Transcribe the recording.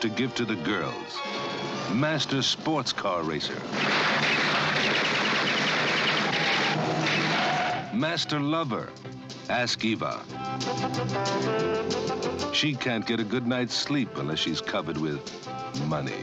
to give to the girls. Master sports car racer. Master lover. Ask Eva. She can't get a good night's sleep unless she's covered with money.